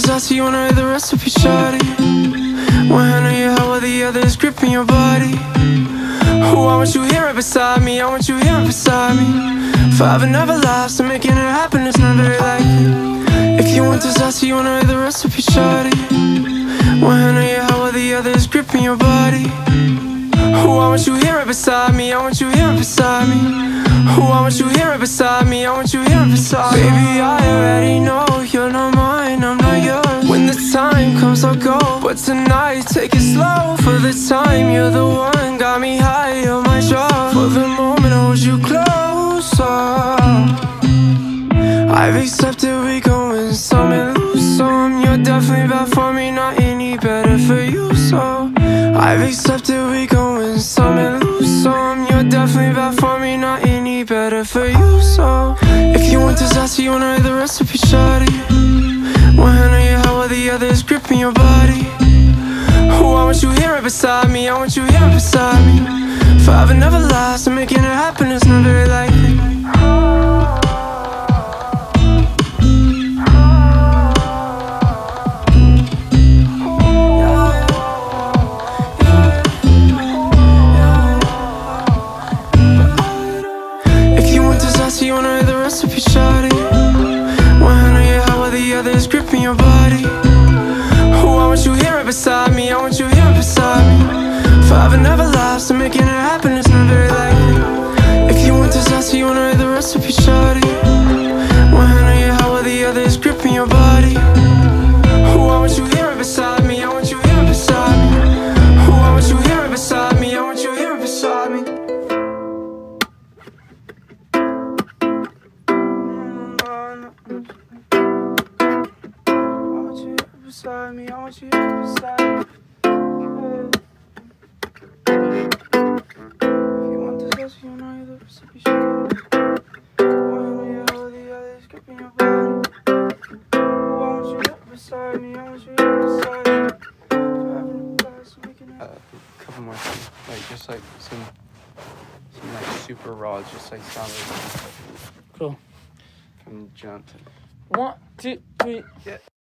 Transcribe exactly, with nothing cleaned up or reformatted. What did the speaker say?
disaster, you wanna read the recipe, shawty. One hand on your head while the other is gripping your body. Oh, I want you here right beside me, I want you here right beside me. Forever, never lies, so making it happen is not very likely. If you want disaster, you wanna read the recipe, shawty. One hand on your head while the other is gripping your body. Oh, I want you here right beside me, I want you here right beside me. Oh, I want you here right beside me, I want you here right beside me. Baby, I already know you're not mine, I'm not yours. When the time comes, I'll go, but tonight, take it slow. For the time, you're the one, got me high on my drug. For the moment, I hold you closer. I've accepted we going some and lose some. You're definitely bad for me, not any better for you, so I've accepted we going some and lose some. You're definitely bad for me, not any better for you, so if you want disaster, you wanna read the recipe, shawty. One hand on your head while the other is gripping your body. Oh, I want you here right beside me, I want you here right beside me. Forever, never lies, so making it happen is not very likely. You wanna read the recipe, shawty. One hand on your head while the other is gripping your body. Oh, I want you here right beside me, I want you here right beside me. Forever, never lies, so making it happen is not very likely. If you want disaster, you wanna read the recipe, shawty. One hand on your head while the other is gripping your body. Oh, I want you here right beside me, I want you here right beside me. Oh, I want you here right beside me, I want you here right beside me. I want you here beside me. If you want this, you know you're the recipe, shawty. One hand on the other is gripping your body. Oh, I want you here beside me, I want you here beside me. Driving the glass, making it. A couple more things, like just like some, some like super raw, just like solid. Cool. From Jonathan. One, two, three. Yeah.